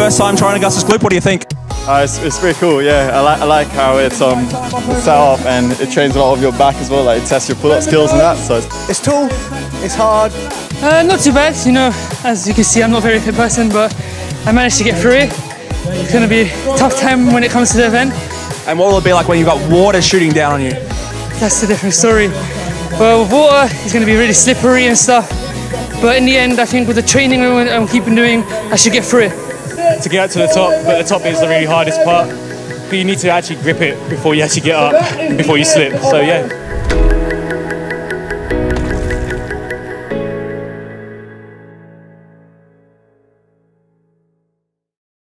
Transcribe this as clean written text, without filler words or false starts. First time trying Augustus Gloop, what do you think? It's pretty cool, yeah. I like how it's set up and it trains a lot of your back as well, like it tests your pull-up skills and that. So it's tall, it's hard. Not too bad, you know, as you can see I'm not a very fit person, but I managed to get through it. It's going to be a tough time when it comes to the event. And what will it be like when you've got water shooting down on you? That's a different story. Well, with water, it's going to be really slippery and stuff. But in the end, I think with the training I'm keeping doing, I should get through it. To get up to the top, but the top is the really hardest part. But you need to actually grip it before you actually get up, before you slip, so yeah.